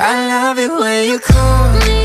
I love it when you call me.